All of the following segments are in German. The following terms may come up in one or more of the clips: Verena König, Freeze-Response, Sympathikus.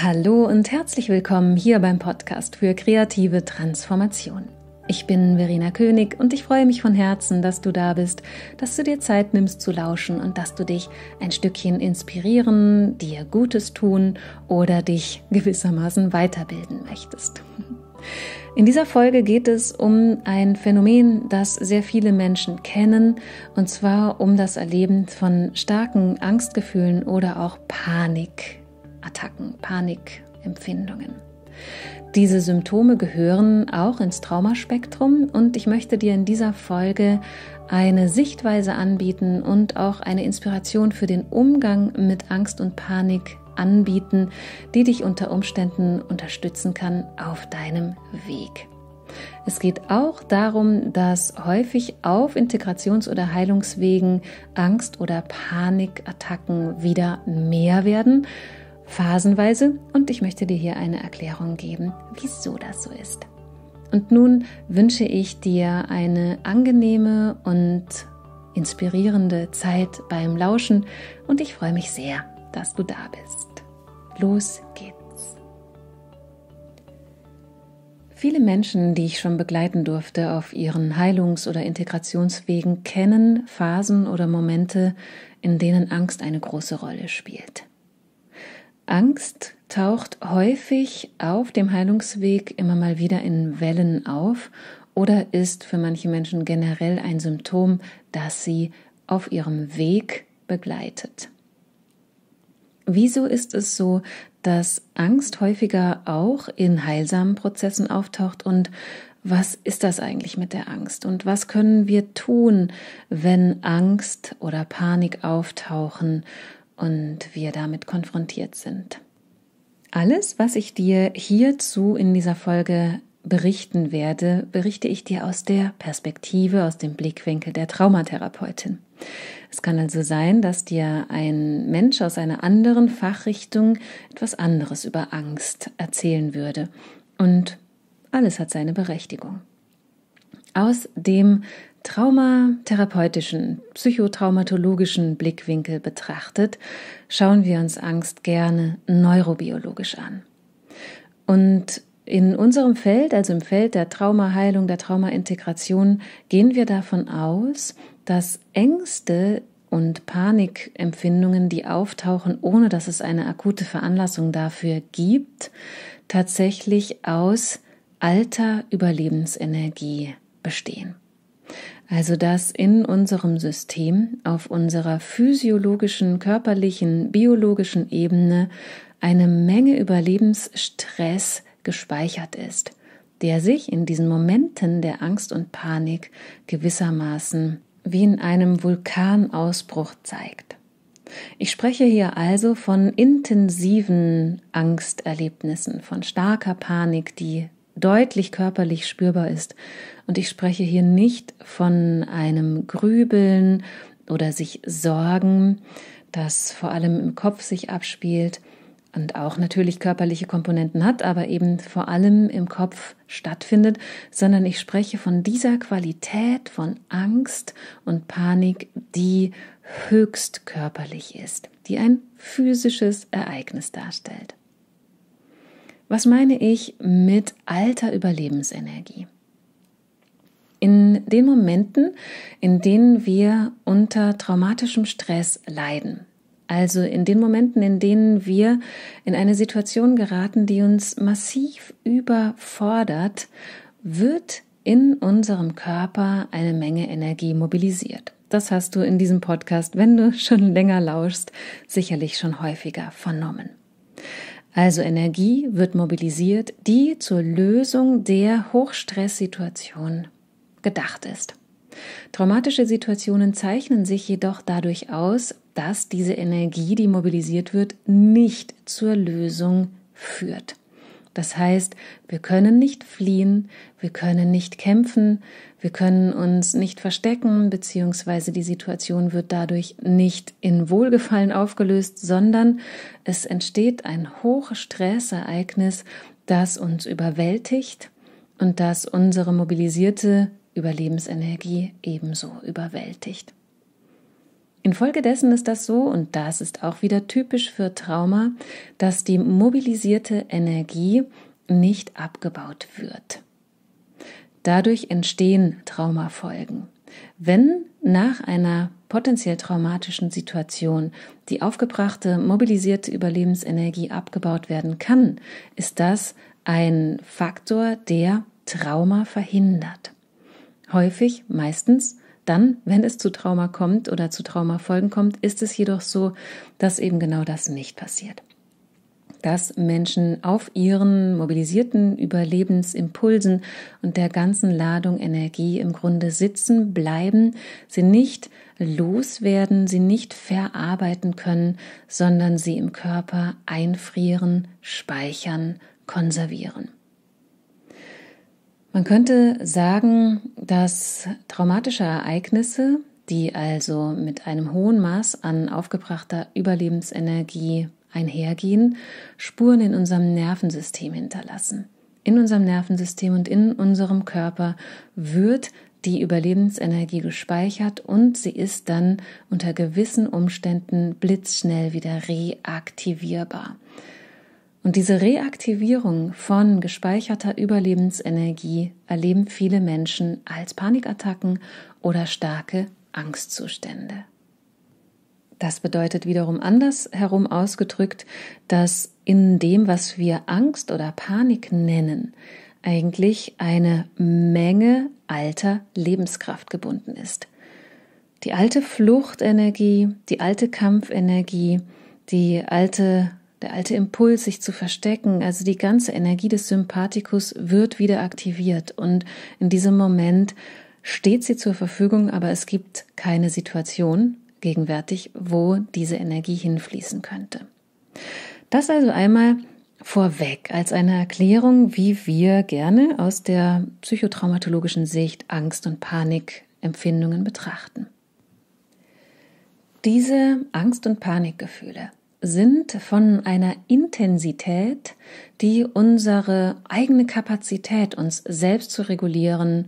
Hallo und herzlich willkommen hier beim Podcast für kreative Transformation. Ich bin Verena König und ich freue mich von Herzen, dass du da bist, dass du dir Zeit nimmst zu lauschen und dass du dich ein Stückchen inspirieren, dir Gutes tun oder dich gewissermaßen weiterbilden möchtest. In dieser Folge geht es um ein Phänomen, das sehr viele Menschen kennen, und zwar um das Erleben von starken Angstgefühlen oder auch Panikattacken, Panikempfindungen. Diese Symptome gehören auch ins Traumaspektrum, und ich möchte dir in dieser Folge eine Sichtweise anbieten und auch eine Inspiration für den Umgang mit Angst und Panik anbieten, die dich unter Umständen unterstützen kann auf deinem Weg. Es geht auch darum, dass häufig auf Integrations- oder Heilungswegen Angst- oder Panikattacken wieder mehr werden, phasenweise, und ich möchte dir hier eine Erklärung geben, wieso das so ist. Und nun wünsche ich dir eine angenehme und inspirierende Zeit beim Lauschen, und ich freue mich sehr, dass du da bist. Los geht's! Viele Menschen, die ich schon begleiten durfte auf ihren Heilungs- oder Integrationswegen, kennen Phasen oder Momente, in denen Angst eine große Rolle spielt. Angst taucht häufig auf dem Heilungsweg immer mal wieder in Wellen auf oder ist für manche Menschen generell ein Symptom, das sie auf ihrem Weg begleitet. Wieso ist es so, dass Angst häufiger auch in heilsamen Prozessen auftaucht, und was ist das eigentlich mit der Angst und was können wir tun, wenn Angst oder Panik auftauchen und wir damit konfrontiert sind? Alles, was ich dir hierzu in dieser Folge berichten werde, berichte ich dir aus der Perspektive, aus dem Blickwinkel der Traumatherapeutin. Es kann also sein, dass dir ein Mensch aus einer anderen Fachrichtung etwas anderes über Angst erzählen würde. Und alles hat seine Berechtigung. Aus dem traumatherapeutischen, psychotraumatologischen Blickwinkel betrachtet, schauen wir uns Angst gerne neurobiologisch an. Und in unserem Feld, also im Feld der Traumaheilung, der Traumaintegration, gehen wir davon aus, dass Ängste und Panikempfindungen, die auftauchen, ohne dass es eine akute Veranlassung dafür gibt, tatsächlich aus alter Überlebensenergie bestehen. Also dass in unserem System, auf unserer physiologischen, körperlichen, biologischen Ebene eine Menge Überlebensstress gespeichert ist, der sich in diesen Momenten der Angst und Panik gewissermaßen wie in einem Vulkanausbruch zeigt. Ich spreche hier also von intensiven Angsterlebnissen, von starker Panik, die deutlich körperlich spürbar ist. Und ich spreche hier nicht von einem Grübeln oder sich Sorgen, das vor allem im Kopf sich abspielt und auch natürlich körperliche Komponenten hat, aber eben vor allem im Kopf stattfindet, sondern ich spreche von dieser Qualität von Angst und Panik, die höchst körperlich ist, die ein physisches Ereignis darstellt. Was meine ich mit alter Überlebensenergie? In den Momenten, in denen wir unter traumatischem Stress leiden, also in den Momenten, in denen wir in eine Situation geraten, die uns massiv überfordert, wird in unserem Körper eine Menge Energie mobilisiert. Das hast du in diesem Podcast, wenn du schon länger lauschst, sicherlich schon häufiger vernommen. Also Energie wird mobilisiert, die zur Lösung der Hochstresssituation gedacht ist. Traumatische Situationen zeichnen sich jedoch dadurch aus, dass diese Energie, die mobilisiert wird, nicht zur Lösung führt. Das heißt, wir können nicht fliehen, wir können nicht kämpfen, wir können uns nicht verstecken, beziehungsweise die Situation wird dadurch nicht in Wohlgefallen aufgelöst, sondern es entsteht ein Hochstressereignis, das uns überwältigt und das unsere mobilisierte Überlebensenergie ebenso überwältigt. Infolgedessen ist das so, und das ist auch wieder typisch für Trauma, dass die mobilisierte Energie nicht abgebaut wird. Dadurch entstehen Traumafolgen. Wenn nach einer potenziell traumatischen Situation die aufgebrachte, mobilisierte Überlebensenergie abgebaut werden kann, ist das ein Faktor, der Trauma verhindert. Häufig, meistens, dann, wenn es zu Trauma kommt oder zu Traumafolgen kommt, ist es jedoch so, dass eben genau das nicht passiert. Dass Menschen auf ihren mobilisierten Überlebensimpulsen und der ganzen Ladung Energie im Grunde sitzen bleiben, sie nicht loswerden, sie nicht verarbeiten können, sondern sie im Körper einfrieren, speichern, konservieren. Man könnte sagen, dass traumatische Ereignisse, die also mit einem hohen Maß an aufgebrachter Überlebensenergie einhergehen, Spuren in unserem Nervensystem hinterlassen. In unserem Nervensystem und in unserem Körper wird die Überlebensenergie gespeichert und sie ist dann unter gewissen Umständen blitzschnell wieder reaktivierbar. Und diese Reaktivierung von gespeicherter Überlebensenergie erleben viele Menschen als Panikattacken oder starke Angstzustände. Das bedeutet wiederum andersherum ausgedrückt, dass in dem, was wir Angst oder Panik nennen, eigentlich eine Menge alter Lebenskraft gebunden ist. Die alte Fluchtenergie, die alte Kampfenergie, der alte Impuls, sich zu verstecken, also die ganze Energie des Sympathikus wird wieder aktiviert und in diesem Moment steht sie zur Verfügung, aber es gibt keine Situation gegenwärtig, wo diese Energie hinfließen könnte. Das also einmal vorweg als eine Erklärung, wie wir gerne aus der psychotraumatologischen Sicht Angst- und Panikempfindungen betrachten. Diese Angst- und Panikgefühle sind von einer Intensität, die unsere eigene Kapazität, uns selbst zu regulieren,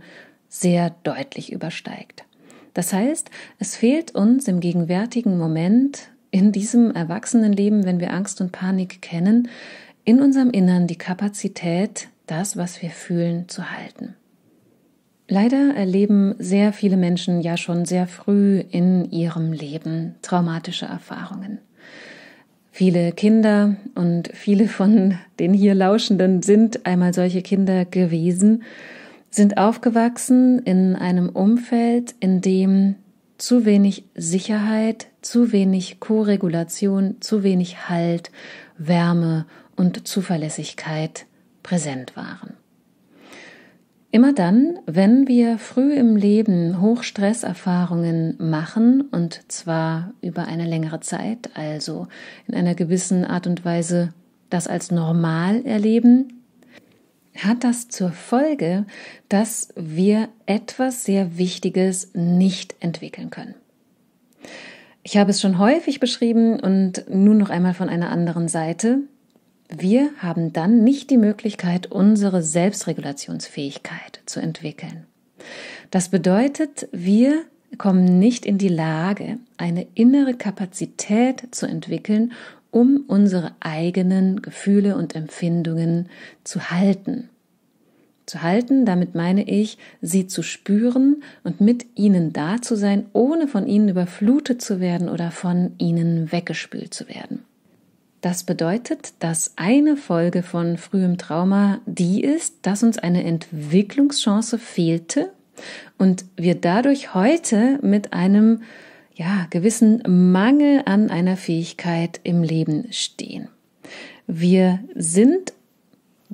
sehr deutlich übersteigt. Das heißt, es fehlt uns im gegenwärtigen Moment, in diesem Erwachsenenleben, wenn wir Angst und Panik kennen, in unserem Innern die Kapazität, das, was wir fühlen, zu halten. Leider erleben sehr viele Menschen ja schon sehr früh in ihrem Leben traumatische Erfahrungen. Viele Kinder und viele von den hier Lauschenden sind einmal solche Kinder gewesen, sind aufgewachsen in einem Umfeld, in dem zu wenig Sicherheit, zu wenig Koregulation, zu wenig Halt, Wärme und Zuverlässigkeit präsent waren. Immer dann, wenn wir früh im Leben Hochstresserfahrungen machen, und zwar über eine längere Zeit, also in einer gewissen Art und Weise das als normal erleben, hat das zur Folge, dass wir etwas sehr Wichtiges nicht entwickeln können. Ich habe es schon häufig beschrieben und nun noch einmal von einer anderen Seite. Wir haben dann nicht die Möglichkeit, unsere Selbstregulationsfähigkeit zu entwickeln. Das bedeutet, wir kommen nicht in die Lage, eine innere Kapazität zu entwickeln, um unsere eigenen Gefühle und Empfindungen zu halten. Zu halten, damit meine ich, sie zu spüren und mit ihnen da zu sein, ohne von ihnen überflutet zu werden oder von ihnen weggespült zu werden. Das bedeutet, dass eine Folge von frühem Trauma die ist, dass uns eine Entwicklungschance fehlte und wir dadurch heute mit einem gewissen Mangel an einer Fähigkeit im Leben stehen. Wir sind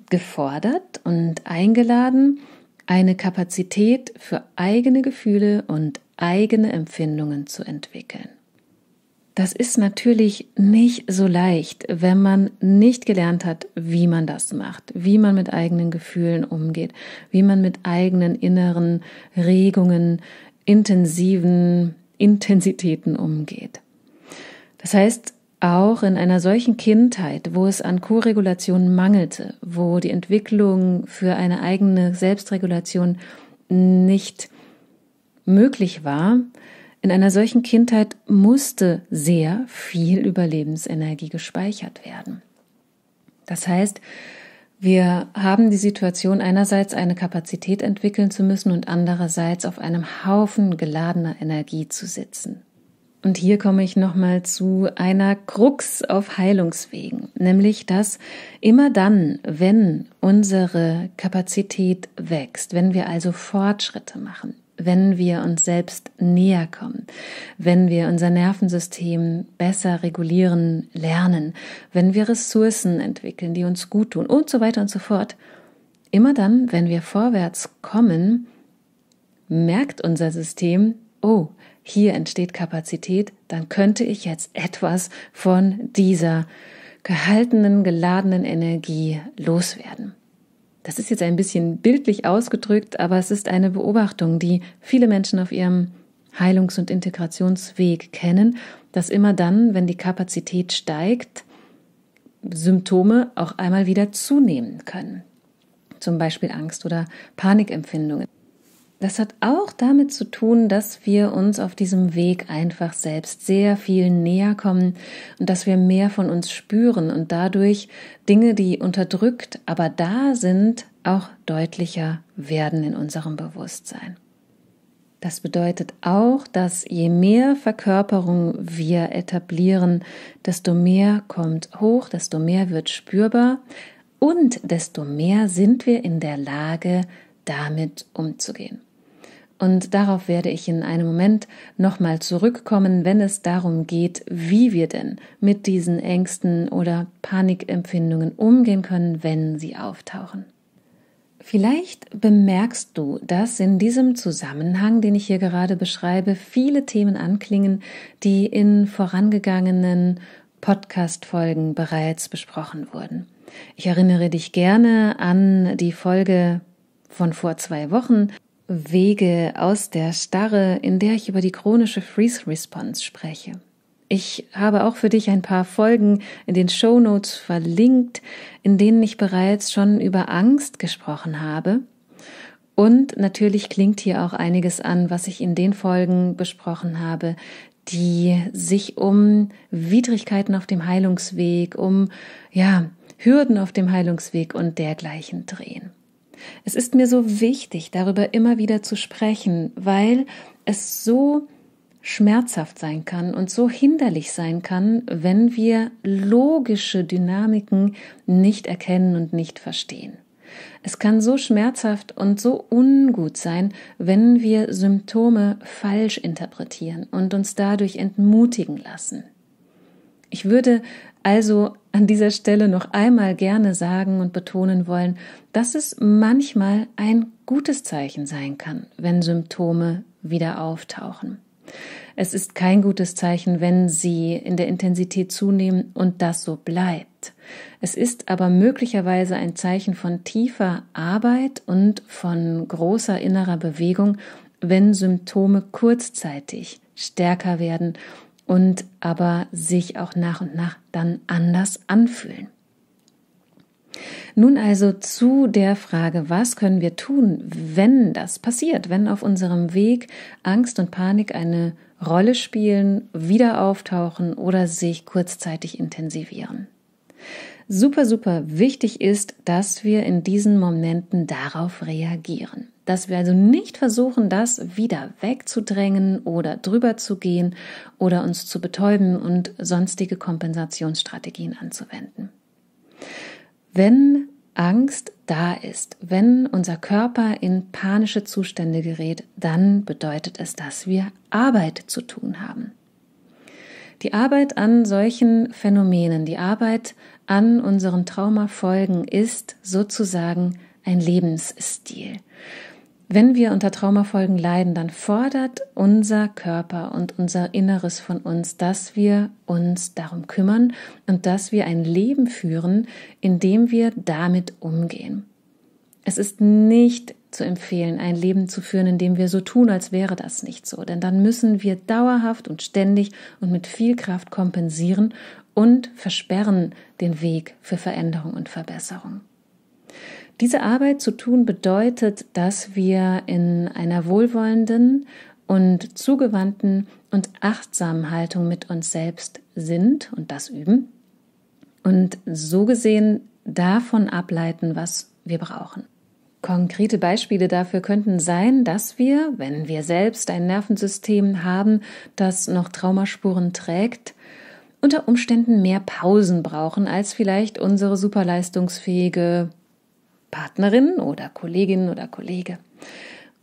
gefordert und eingeladen, eine Kapazität für eigene Gefühle und eigene Empfindungen zu entwickeln. Das ist natürlich nicht so leicht, wenn man nicht gelernt hat, wie man das macht, wie man mit eigenen Gefühlen umgeht, wie man mit eigenen inneren Regungen, intensiven Intensitäten umgeht. Das heißt, auch in einer solchen Kindheit, wo es an Koregulation mangelte, wo die Entwicklung für eine eigene Selbstregulation nicht möglich war, In einer solchen Kindheit musste sehr viel Überlebensenergie gespeichert werden. Das heißt, wir haben die Situation, einerseits eine Kapazität entwickeln zu müssen und andererseits auf einem Haufen geladener Energie zu sitzen. Und hier komme ich nochmal zu einer Krux auf Heilungswegen, nämlich dass immer dann, wenn unsere Kapazität wächst, wenn wir also Fortschritte machen, wenn wir uns selbst näher kommen, wenn wir unser Nervensystem besser regulieren lernen, wenn wir Ressourcen entwickeln, die uns gut tun und so weiter und so fort. Immer dann, wenn wir vorwärts kommen, merkt unser System, oh, hier entsteht Kapazität, dann könnte ich jetzt etwas von dieser gehaltenen, geladenen Energie loswerden. Das ist jetzt ein bisschen bildlich ausgedrückt, aber es ist eine Beobachtung, die viele Menschen auf ihrem Heilungs- und Integrationsweg kennen, dass immer dann, wenn die Kapazität steigt, Symptome auch einmal wieder zunehmen können. Zum Beispiel Angst oder Panikempfindungen. Das hat auch damit zu tun, dass wir uns auf diesem Weg einfach selbst sehr viel näher kommen und dass wir mehr von uns spüren und dadurch Dinge, die unterdrückt, aber da sind, auch deutlicher werden in unserem Bewusstsein. Das bedeutet auch, dass je mehr Verkörperung wir etablieren, desto mehr kommt hoch, desto mehr wird spürbar und desto mehr sind wir in der Lage, damit umzugehen. Und darauf werde ich in einem Moment nochmal zurückkommen, wenn es darum geht, wie wir denn mit diesen Ängsten oder Panikempfindungen umgehen können, wenn sie auftauchen. Vielleicht bemerkst du, dass in diesem Zusammenhang, den ich hier gerade beschreibe, viele Themen anklingen, die in vorangegangenen Podcast-Folgen bereits besprochen wurden. Ich erinnere dich gerne an die Folge von vor 2 Wochen, Wege aus der Starre, in der ich über die chronische Freeze-Response spreche. Ich habe auch für dich ein paar Folgen in den Shownotes verlinkt, in denen ich bereits schon über Angst gesprochen habe. Und natürlich klingt hier auch einiges an, was ich in den Folgen besprochen habe, die sich um Widrigkeiten auf dem Heilungsweg, um Hürden auf dem Heilungsweg und dergleichen drehen. Es ist mir so wichtig, darüber immer wieder zu sprechen, weil es so schmerzhaft sein kann und so hinderlich sein kann, wenn wir logische Dynamiken nicht erkennen und nicht verstehen. Es kann so schmerzhaft und so ungut sein, wenn wir Symptome falsch interpretieren und uns dadurch entmutigen lassen. Ich würde also an dieser Stelle noch einmal gerne sagen und betonen wollen, dass es manchmal ein gutes Zeichen sein kann, wenn Symptome wieder auftauchen. Es ist kein gutes Zeichen, wenn sie in der Intensität zunehmen und das so bleibt. Es ist aber möglicherweise ein Zeichen von tiefer Arbeit und von großer innerer Bewegung, wenn Symptome kurzzeitig stärker werden und aber sich auch nach und nach dann anders anfühlen. Nun also zu der Frage, was können wir tun, wenn das passiert, wenn auf unserem Weg Angst und Panik eine Rolle spielen, wieder auftauchen oder sich kurzzeitig intensivieren. Super, super wichtig ist, dass wir in diesen Momenten darauf reagieren. Dass wir also nicht versuchen, das wieder wegzudrängen oder drüber zu gehen oder uns zu betäuben und sonstige Kompensationsstrategien anzuwenden. Wenn Angst da ist, wenn unser Körper in panische Zustände gerät, dann bedeutet es, dass wir Arbeit zu tun haben. Die Arbeit an solchen Phänomenen, die Arbeit an unseren Traumafolgen ist sozusagen ein Lebensstil. Wenn wir unter Traumafolgen leiden, dann fordert unser Körper und unser Inneres von uns, dass wir uns darum kümmern und dass wir ein Leben führen, in dem wir damit umgehen. Es ist nicht zu empfehlen, ein Leben zu führen, in dem wir so tun, als wäre das nicht so. Denn dann müssen wir dauerhaft und ständig und mit viel Kraft kompensieren und versperren den Weg für Veränderung und Verbesserung. Diese Arbeit zu tun bedeutet, dass wir in einer wohlwollenden und zugewandten und achtsamen Haltung mit uns selbst sind und das üben und so gesehen davon ableiten, was wir brauchen. Konkrete Beispiele dafür könnten sein, dass wir, wenn wir selbst ein Nervensystem haben, das noch Traumaspuren trägt, unter Umständen mehr Pausen brauchen als vielleicht unsere superleistungsfähige Partnerin oder Kollegin oder Kollege.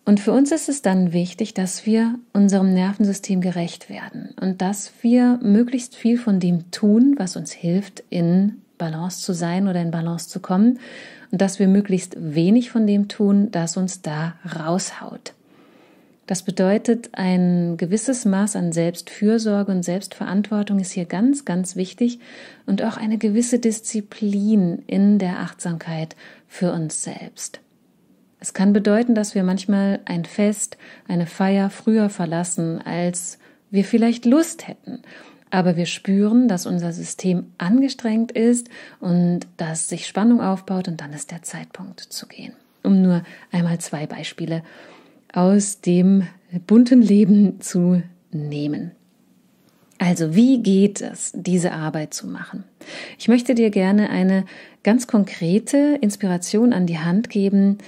Und für uns ist es dann wichtig, dass wir unserem Nervensystem gerecht werden und dass wir möglichst viel von dem tun, was uns hilft, in Balance zu sein oder in Balance zu kommen und dass wir möglichst wenig von dem tun, das uns da raushaut. Das bedeutet, ein gewisses Maß an Selbstfürsorge und Selbstverantwortung ist hier ganz, ganz wichtig und auch eine gewisse Disziplin in der Achtsamkeit für uns selbst. Es kann bedeuten, dass wir manchmal ein Fest, eine Feier früher verlassen, als wir vielleicht Lust hätten. Aber wir spüren, dass unser System angestrengt ist und dass sich Spannung aufbaut und dann ist der Zeitpunkt zu gehen. Um nur einmal zwei Beispiele aus dem bunten Leben zu nehmen. Also, wie geht es, diese Arbeit zu machen? Ich möchte dir gerne eine ganz konkrete Inspiration an die Hand geben,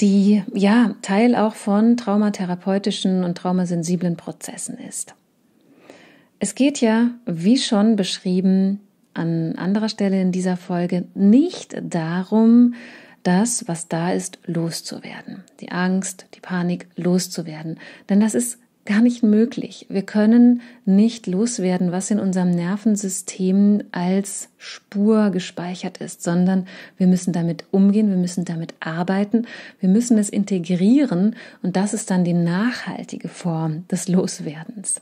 die ja Teil auch von traumatherapeutischen und traumasensiblen Prozessen ist. Es geht ja, wie schon beschrieben, an anderer Stelle in dieser Folge nicht darum, das, was da ist, loszuwerden. Die Angst, die Panik loszuwerden. Denn das ist gar nicht möglich. Wir können nicht loswerden, was in unserem Nervensystem als Spur gespeichert ist, sondern wir müssen damit umgehen, wir müssen damit arbeiten, wir müssen es integrieren und das ist dann die nachhaltige Form des Loswerdens.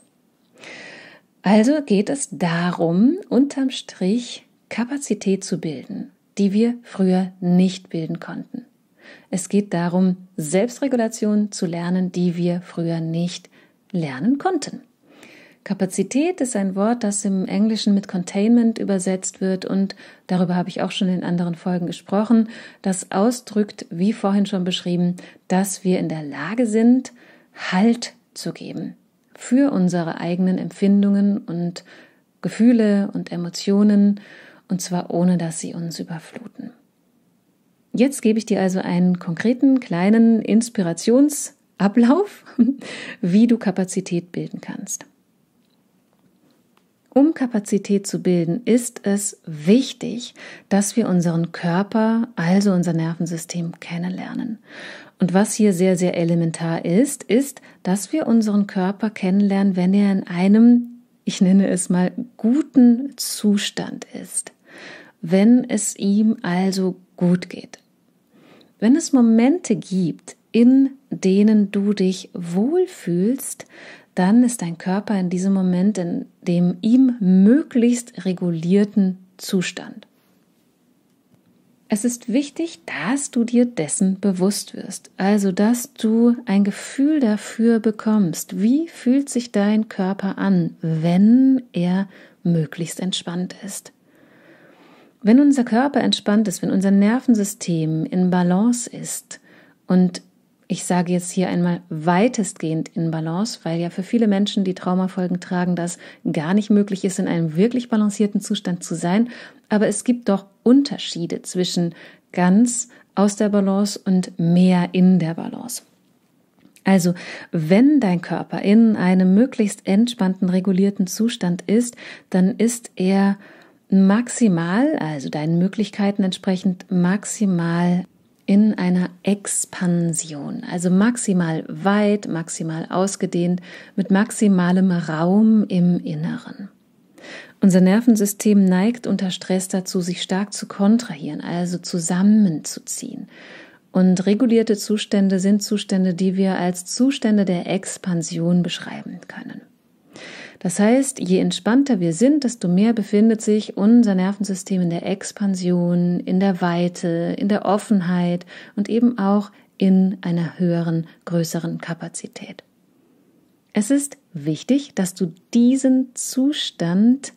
Also geht es darum, unterm Strich Kapazität zu bilden, die wir früher nicht bilden konnten. Es geht darum, Selbstregulation zu lernen, die wir früher nicht lernen konnten. Kapazität ist ein Wort, das im Englischen mit Containment übersetzt wird und darüber habe ich auch schon in anderen Folgen gesprochen. Das ausdrückt, wie vorhin schon beschrieben, dass wir in der Lage sind, Halt zu geben für unsere eigenen Empfindungen und Gefühle und Emotionen, und zwar ohne, dass sie uns überfluten. Jetzt gebe ich dir also einen konkreten, kleinen Inspirationsablauf, wie du Kapazität bilden kannst. Um Kapazität zu bilden, ist es wichtig, dass wir unseren Körper, also unser Nervensystem, kennenlernen. Und was hier sehr, sehr elementar ist, dass wir unseren Körper kennenlernen, wenn er in einem, ich nenne es mal, guten Zustand ist, wenn es ihm also gut geht. Wenn es Momente gibt, in denen du dich wohlfühlst, dann ist dein Körper in diesem Moment in dem ihm möglichst regulierten Zustand. Es ist wichtig, dass du dir dessen bewusst wirst, also dass du ein Gefühl dafür bekommst, wie fühlt sich dein Körper an, wenn er möglichst entspannt ist. Wenn unser Körper entspannt ist, wenn unser Nervensystem in Balance ist und ich sage jetzt hier einmal weitestgehend in Balance, weil ja für viele Menschen, die Traumafolgen tragen, das gar nicht möglich ist, in einem wirklich balancierten Zustand zu sein. Aber es gibt doch Unterschiede zwischen ganz aus der Balance und mehr in der Balance. Also, wenn dein Körper in einem möglichst entspannten, regulierten Zustand ist, dann ist er maximal, also deinen Möglichkeiten entsprechend maximal in einer Expansion, also maximal weit, maximal ausgedehnt, mit maximalem Raum im Inneren. Unser Nervensystem neigt unter Stress dazu, sich stark zu kontrahieren, also zusammenzuziehen. Und regulierte Zustände sind Zustände, die wir als Zustände der Expansion beschreiben können. Das heißt, je entspannter wir sind, desto mehr befindet sich unser Nervensystem in der Expansion, in der Weite, in der Offenheit und eben auch in einer höheren, größeren Kapazität. Es ist wichtig, dass du diesen Zustand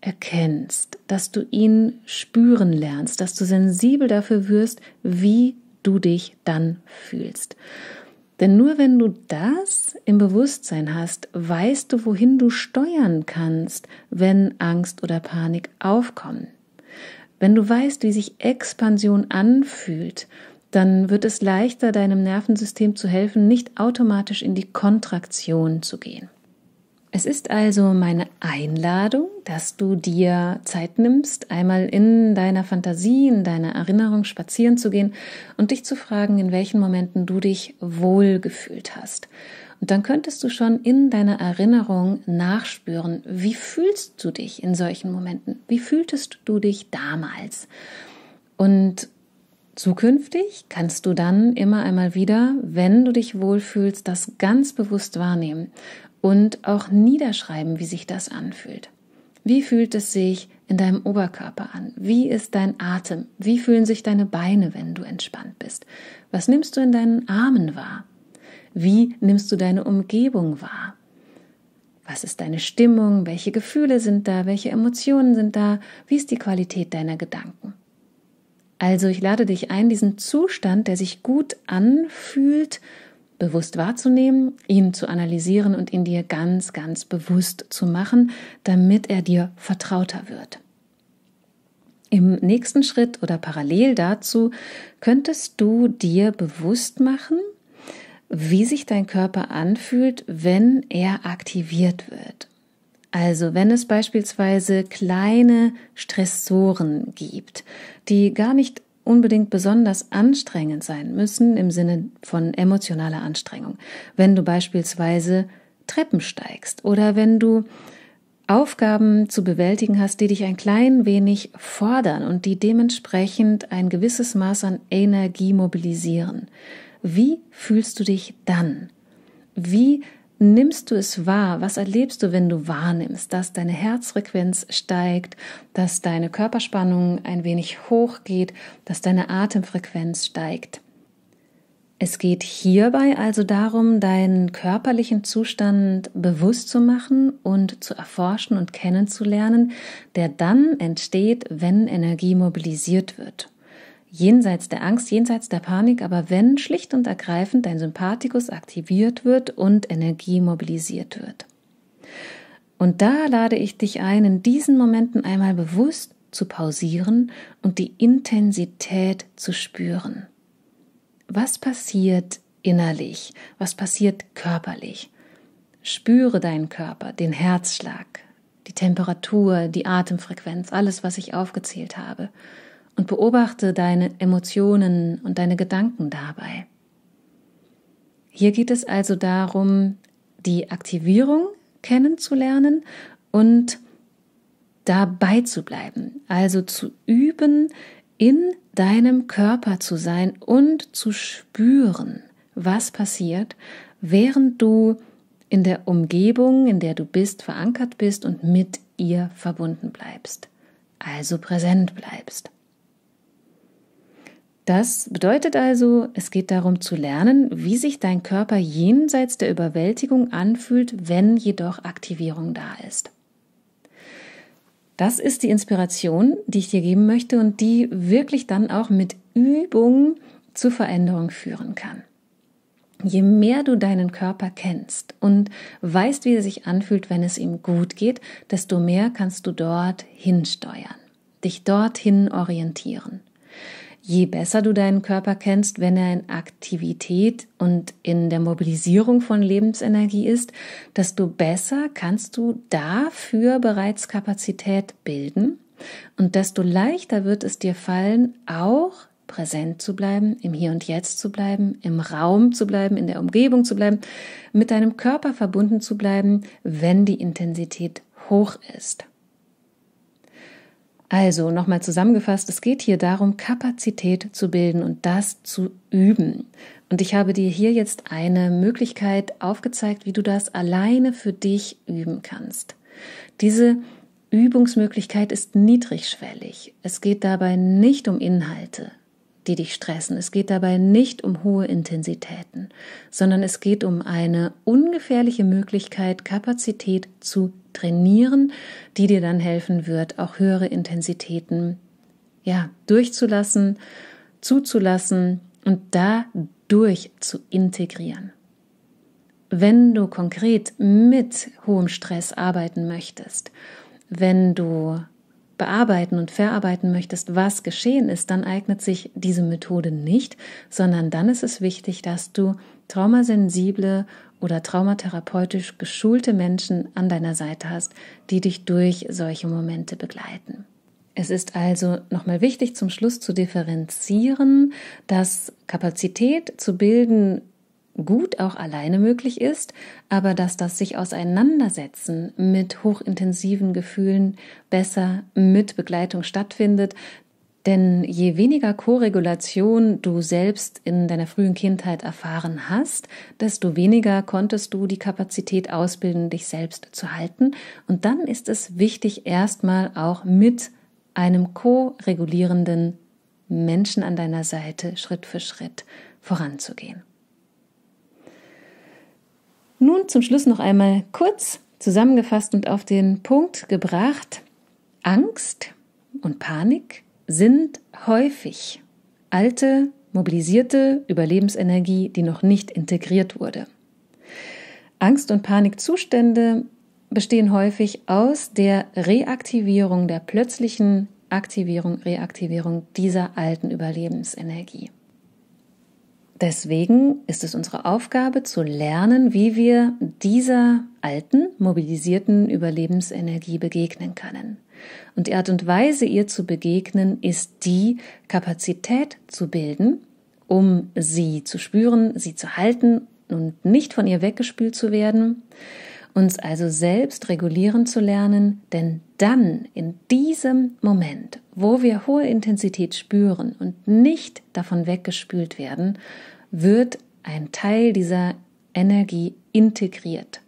erkennst, dass du ihn spüren lernst, dass du sensibel dafür wirst, wie du dich dann fühlst. Denn nur wenn du das im Bewusstsein hast, weißt du, wohin du steuern kannst, wenn Angst oder Panik aufkommen. Wenn du weißt, wie sich Expansion anfühlt, dann wird es leichter, deinem Nervensystem zu helfen, nicht automatisch in die Kontraktion zu gehen. Es ist also meine Einladung, dass du dir Zeit nimmst, einmal in deiner Fantasie, in deiner Erinnerung spazieren zu gehen und dich zu fragen, in welchen Momenten du dich wohl gefühlt hast. Und dann könntest du schon in deiner Erinnerung nachspüren, wie fühlst du dich in solchen Momenten? Wie fühltest du dich damals? Und zukünftig kannst du dann immer einmal wieder, wenn du dich wohlfühlst, das ganz bewusst wahrnehmen. Und auch niederschreiben, wie sich das anfühlt. Wie fühlt es sich in deinem Oberkörper an? Wie ist dein Atem? Wie fühlen sich deine Beine, wenn du entspannt bist? Was nimmst du in deinen Armen wahr? Wie nimmst du deine Umgebung wahr? Was ist deine Stimmung? Welche Gefühle sind da? Welche Emotionen sind da? Wie ist die Qualität deiner Gedanken? Also ich lade dich ein, diesen Zustand, der sich gut anfühlt, bewusst wahrzunehmen, ihn zu analysieren und ihn dir ganz, ganz bewusst zu machen, damit er dir vertrauter wird. Im nächsten Schritt oder parallel dazu könntest du dir bewusst machen, wie sich dein Körper anfühlt, wenn er aktiviert wird. Also wenn es beispielsweise kleine Stressoren gibt, die gar nicht unbedingt besonders anstrengend sein müssen im Sinne von emotionaler Anstrengung. Wenn du beispielsweise Treppen steigst oder wenn du Aufgaben zu bewältigen hast, die dich ein klein wenig fordern und die dementsprechend ein gewisses Maß an Energie mobilisieren. Wie fühlst du dich dann? Wie nimmst du es wahr? Was erlebst du, wenn du wahrnimmst, dass deine Herzfrequenz steigt, dass deine Körperspannung ein wenig hochgeht, dass deine Atemfrequenz steigt? Es geht hierbei also darum, deinen körperlichen Zustand bewusst zu machen und zu erforschen und kennenzulernen, der dann entsteht, wenn Energie mobilisiert wird. Jenseits der Angst, jenseits der Panik, aber wenn schlicht und ergreifend dein Sympathikus aktiviert wird und Energie mobilisiert wird. Und da lade ich dich ein, in diesen Momenten einmal bewusst zu pausieren und die Intensität zu spüren. Was passiert innerlich? Was passiert körperlich? Spüre deinen Körper, den Herzschlag, die Temperatur, die Atemfrequenz, alles, was ich aufgezählt habe. Und beobachte deine Emotionen und deine Gedanken dabei. Hier geht es also darum, die Aktivierung kennenzulernen und dabei zu bleiben. Also zu üben, in deinem Körper zu sein und zu spüren, was passiert, während du in der Umgebung, in der du bist, verankert bist und mit ihr verbunden bleibst. Also präsent bleibst. Das bedeutet also, es geht darum zu lernen, wie sich dein Körper jenseits der Überwältigung anfühlt, wenn jedoch Aktivierung da ist. Das ist die Inspiration, die ich dir geben möchte und die wirklich dann auch mit Übung zu Veränderung führen kann. Je mehr du deinen Körper kennst und weißt, wie er sich anfühlt, wenn es ihm gut geht, desto mehr kannst du dort hinsteuern, dich dorthin orientieren. Je besser du deinen Körper kennst, wenn er in Aktivität und in der Mobilisierung von Lebensenergie ist, desto besser kannst du dafür bereits Kapazität bilden und desto leichter wird es dir fallen, auch präsent zu bleiben, im Hier und Jetzt zu bleiben, im Raum zu bleiben, in der Umgebung zu bleiben, mit deinem Körper verbunden zu bleiben, wenn die Intensität hoch ist. Also nochmal zusammengefasst, es geht hier darum, Kapazität zu bilden und das zu üben. Und ich habe dir hier jetzt eine Möglichkeit aufgezeigt, wie du das alleine für dich üben kannst. Diese Übungsmöglichkeit ist niedrigschwellig. Es geht dabei nicht um Inhalte, die dich stressen. Es geht dabei nicht um hohe Intensitäten, sondern es geht um eine ungefährliche Möglichkeit, Kapazität zu trainieren, die dir dann helfen wird, auch höhere Intensitäten durchzulassen, zuzulassen und durchzuintegrieren. Wenn du konkret mit hohem Stress arbeiten möchtest, wenn du bearbeiten und verarbeiten möchtest, was geschehen ist, dann eignet sich diese Methode nicht, sondern dann ist es wichtig, dass du traumasensible oder traumatherapeutisch geschulte Menschen an deiner Seite hast, die dich durch solche Momente begleiten. Es ist also nochmal wichtig, zum Schluss zu differenzieren, dass Kapazität zu bilden gut auch alleine möglich ist, aber dass das sich Auseinandersetzen mit hochintensiven Gefühlen besser mit Begleitung stattfindet. Denn je weniger Koregulation du selbst in deiner frühen Kindheit erfahren hast, desto weniger konntest du die Kapazität ausbilden, dich selbst zu halten. Und dann ist es wichtig, erstmal auch mit einem ko-regulierenden Menschen an deiner Seite Schritt für Schritt voranzugehen. Nun zum Schluss noch einmal kurz zusammengefasst und auf den Punkt gebracht. Angst und Panik sind häufig alte, mobilisierte Überlebensenergie, die noch nicht integriert wurde. Angst- und Panikzustände bestehen häufig aus der Reaktivierung, der plötzlichen Aktivierung, Reaktivierung dieser alten Überlebensenergie. Deswegen ist es unsere Aufgabe zu lernen, wie wir dieser alten, mobilisierten Überlebensenergie begegnen können. Und die Art und Weise, ihr zu begegnen, ist die, Kapazität zu bilden, um sie zu spüren, sie zu halten und nicht von ihr weggespült zu werden, uns also selbst regulieren zu lernen, denn dann in diesem Moment, wo wir hohe Intensität spüren und nicht davon weggespült werden, wird ein Teil dieser Energie integriert.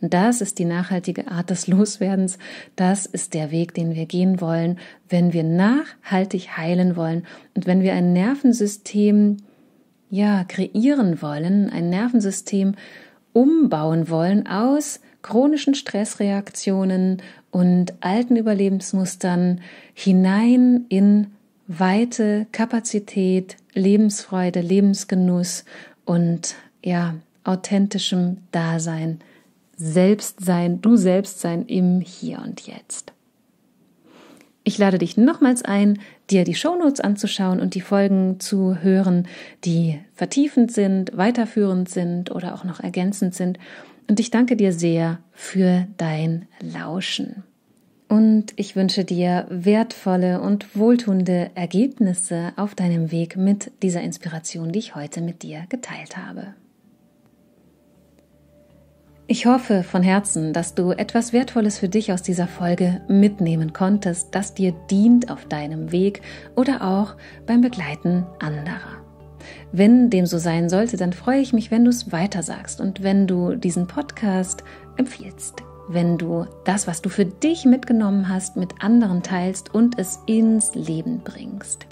Und das ist die nachhaltige Art des Loswerdens. Das ist der Weg, den wir gehen wollen, wenn wir nachhaltig heilen wollen und wenn wir ein Nervensystem kreieren wollen, ein Nervensystem umbauen wollen aus chronischen Stressreaktionen und alten Überlebensmustern hinein in Weite, Kapazität, Lebensfreude, Lebensgenuss und authentischem Dasein, Selbstsein, du Selbstsein im Hier und Jetzt. Ich lade dich nochmals ein, dir die Shownotes anzuschauen und die Folgen zu hören, die vertiefend sind, weiterführend sind oder auch noch ergänzend sind. Und ich danke dir sehr für dein Lauschen. Und ich wünsche dir wertvolle und wohltuende Ergebnisse auf deinem Weg mit dieser Inspiration, die ich heute mit dir geteilt habe. Ich hoffe von Herzen, dass du etwas Wertvolles für dich aus dieser Folge mitnehmen konntest, das dir dient auf deinem Weg oder auch beim Begleiten anderer. Wenn dem so sein sollte, dann freue ich mich, wenn du es weitersagst und wenn du diesen Podcast empfiehlst, wenn du das, was du für dich mitgenommen hast, mit anderen teilst und es ins Leben bringst.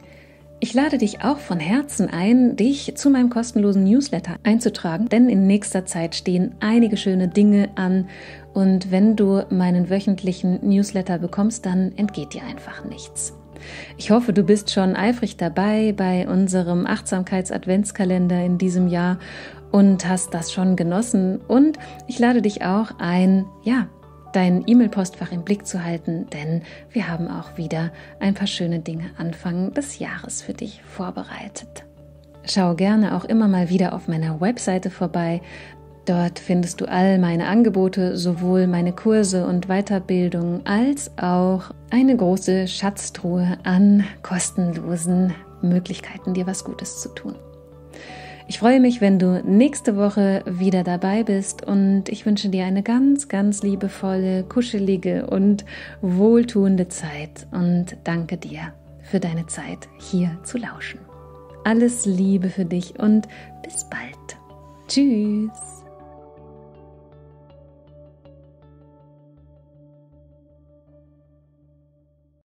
Ich lade dich auch von Herzen ein, dich zu meinem kostenlosen Newsletter einzutragen, denn in nächster Zeit stehen einige schöne Dinge an und wenn du meinen wöchentlichen Newsletter bekommst, dann entgeht dir einfach nichts. Ich hoffe, du bist schon eifrig dabei bei unserem Achtsamkeits-Adventskalender in diesem Jahr und hast das schon genossen. Und ich lade dich auch ein, dein E-Mail-Postfach im Blick zu halten, denn wir haben auch wieder ein paar schöne Dinge Anfang des Jahres für dich vorbereitet. Schau gerne auch immer mal wieder auf meiner Webseite vorbei. Dort findest du all meine Angebote, sowohl meine Kurse und Weiterbildung, als auch eine große Schatztruhe an kostenlosen Möglichkeiten, dir was Gutes zu tun. Ich freue mich, wenn du nächste Woche wieder dabei bist und ich wünsche dir eine ganz, ganz liebevolle, kuschelige und wohltuende Zeit und danke dir für deine Zeit, hier zu lauschen. Alles Liebe für dich und bis bald. Tschüss!